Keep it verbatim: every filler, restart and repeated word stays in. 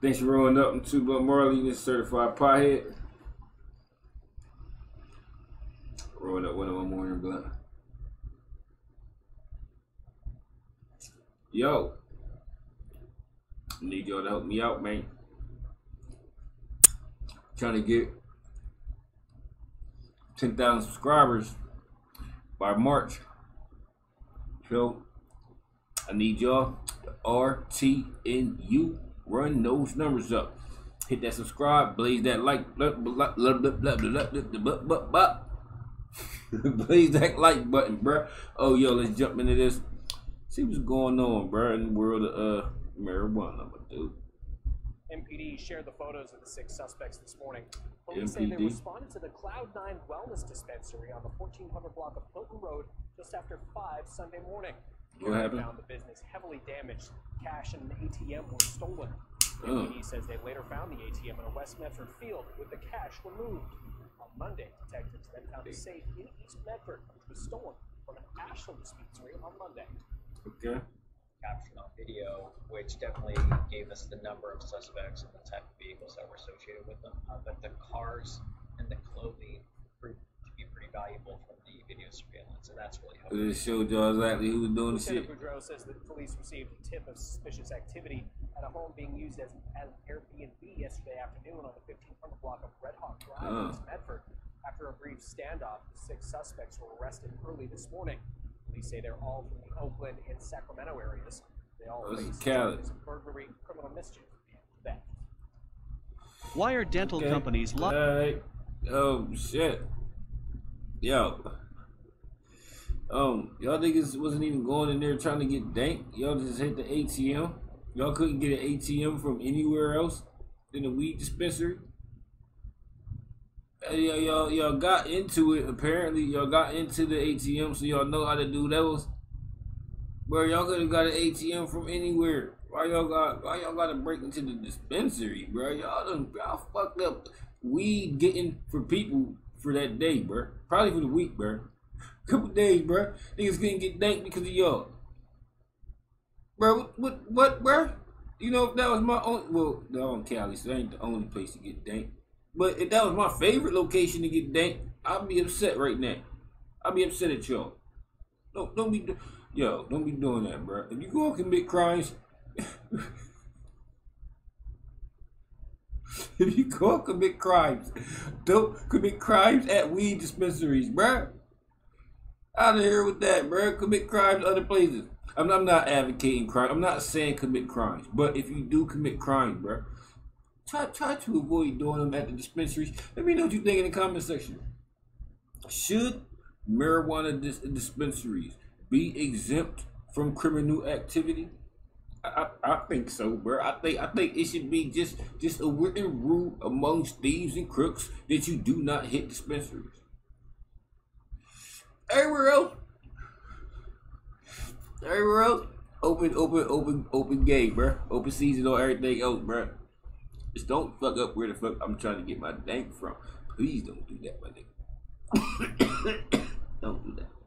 Thanks for rolling up. I'm TwoBlunt Marley. This is Certified Pothead. Rolling up one of my morning blunt. Yo, need y'all to help me out, man. Trying to get ten thousand subscribers by March. So I need y'all to R T N U. Run those numbers up. Hit that subscribe. Blaze that like. Blaze that like button, bruh. Oh, yo, let's jump into this. See what's going on, bruh, in the world of uh, marijuana, my dude. M P D shared the photos of the six suspects this morning. Police say they responded to the Cloud Nine wellness dispensary on the fourteen hundred block of Fulton Road just after five Sunday morning. What happened? They found the business heavily damaged. Cash and an A T M were stolen. The M P D says they later found the A T M in a West Medford field with the cash removed. On Monday, detectives then found a safe in East Medford, which was stolen from an Ashland dispensary on Monday. Okay. Captured on video, which definitely gave us the number of suspects and the type of vehicles that were associated with them. Uh, but the cars and the clothing proved to be pretty valuable from the video surveillance, and that's really helpful. It showed y'all exactly who was doing the shit. Lieutenant Boudreau says that police received a tip of suspicious activity at a home being used as, as an Airbnb yesterday afternoon on the fifteen hundred block of Red Hawk Drive uh. in East Medford. After a brief standoff, the six suspects were arrested early this morning. Police say they're all from the Oakland and Sacramento areas. They all face charges of burglary, criminal mischief, and theft. Why are dental okay. companies li- right. Oh shit. Yo. Um, y'all niggas wasn't even going in there trying to get dank. Y'all just hit the A T M. Y'all couldn't get an A T M from anywhere else than a weed dispensary. Y'all y'all got into it, apparently. Y'all got into the A T M, so y'all know how to do levels. Bro, y'all could have got an A T M from anywhere. Why y'all got why y'all gotta break into the dispensary, bro? Y'all done y'all fucked up weed getting for people for that day, bro. Probably for the week, bro. Couple days, bro. Niggas couldn't get danked because of y'all. Bro, what what bro? You know, if that was my own well, no, I'm Cali, so that ain't the only place to get danked. But if that was my favorite location to get dank, I'd be upset right now. I'd be upset at y'all. Don't, don't be, do yo, don't be doing that, bro. If you go and commit crimes, if you go and commit crimes, don't commit crimes at weed dispensaries, bro. Out of here with that, bro. Commit crimes other places. I'm, I'm not advocating crime. I'm not saying commit crimes, but if you do commit crimes, bro. Try, try to avoid doing them at the dispensaries. Let me know what you think in the comment section. Should marijuana dis dispensaries be exempt from criminal activity? I, I, I think so, bro. I think I think it should be just just a written rule amongst thieves and crooks that you do not hit dispensaries. Everywhere else, everywhere else, open, open, open, open gate, bro. Open season on everything else, bro. Just don't fuck up where the fuck I'm trying to get my dank from. Please don't do that, my nigga. Don't do that.